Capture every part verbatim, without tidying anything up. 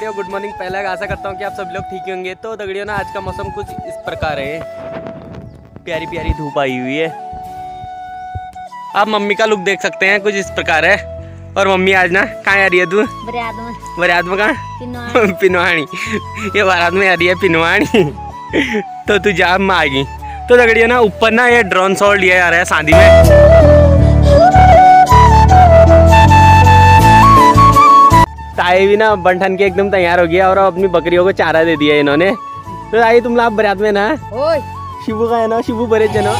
दगड़ियों good morning. पहले आशा करता हूँ कि आप सब लोग ठीक होंगे। तो दगड़ियों ना आज का मौसम कुछ इस प्रकार है, प्यारी प्यारी धूप आई हुई है। आप मम्मी का लुक देख सकते हैं, कुछ इस प्रकार है। और मम्मी आज ना कहाँ आ रही है? तू बरात में कहाँ? पिनवाणी। ये बारात में आ रही है पिनवाणी। तो तू जा मैं आ गई। तो दगड़ियों ना ऊपर ना ये ड्रोन शॉट लिया जा रहा है शादी में। ताई भी ना बंठन के एकदम तैयार हो गया और अपनी बकरियों को चारा दे दिया इन्होंने। तो ताई तुम लोग बरात में ना ओए शिबू का है ना, शिबू बरे जनो।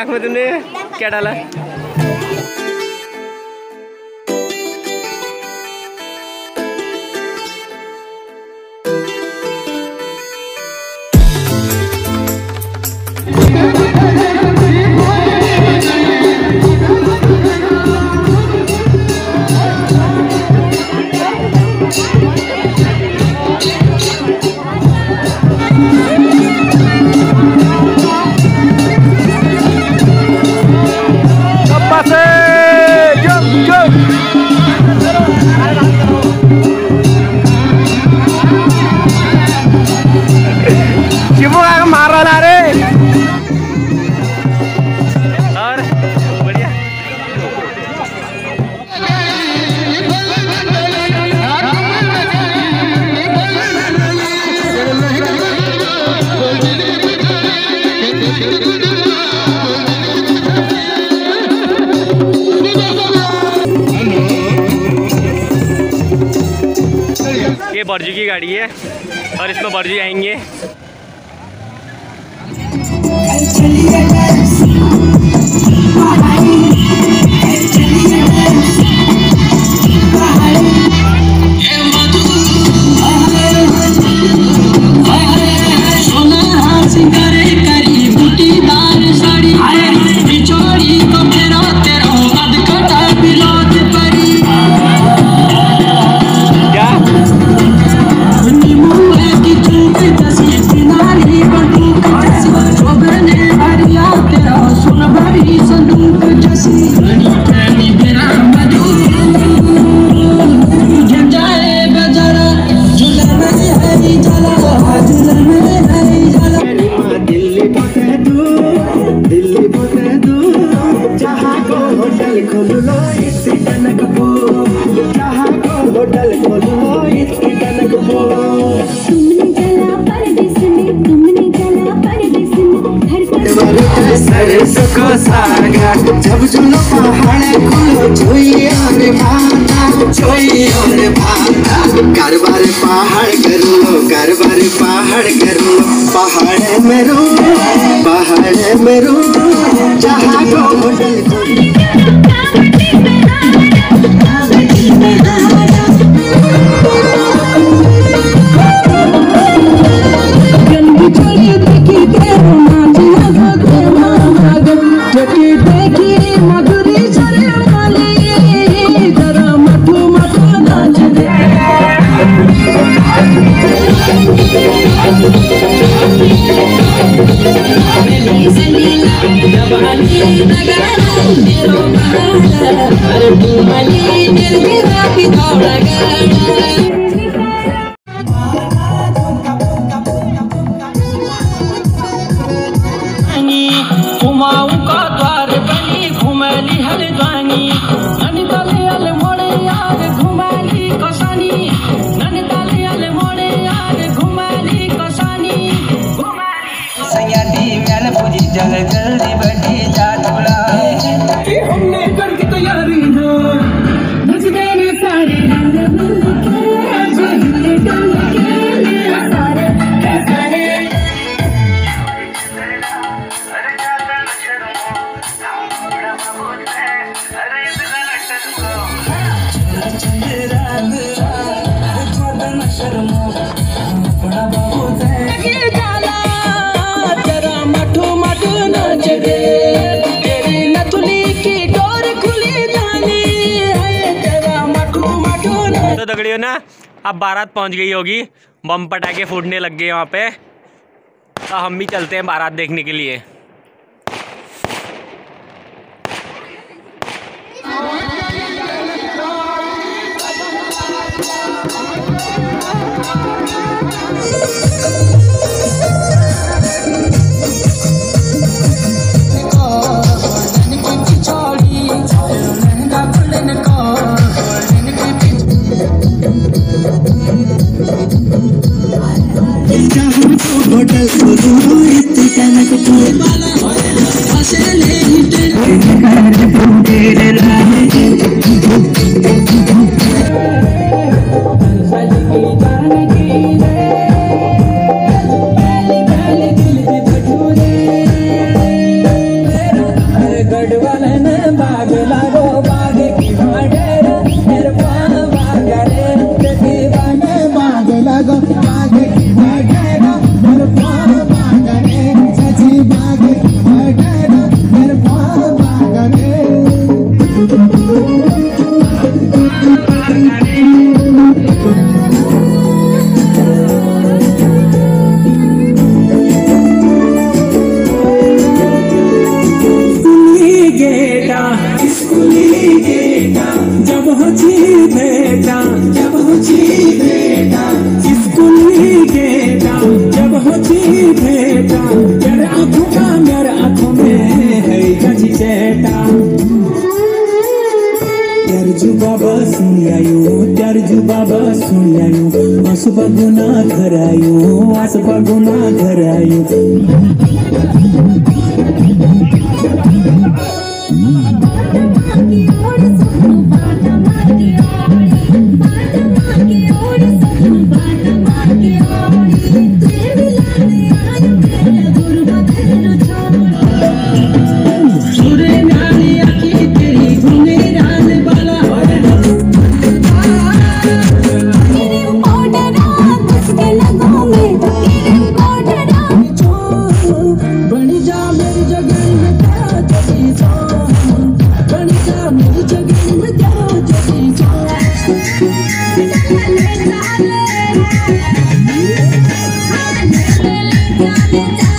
आँख में तुमने क्या डाला? ये बर्जी की गाड़ी है और इसमें बर्जी आएंगे। जब जुलो पहाड़ खुलो जोई और भाता जोई और भाता का घर बार पहाड़ कर लो, घर बार पहाड़ कर लो, पहाड़ में रो, पहाड़ में रो, जहाँ को होटल I'm दगड़ियों ना अब बारात पहुंच गई होगी, बम पटाखे फूटने लग गए वहाँ पे, तो हम भी चलते हैं बारात देखने के लिए। आसुबागुना घर आयो, आसुबागुना घर आयो। Yeah.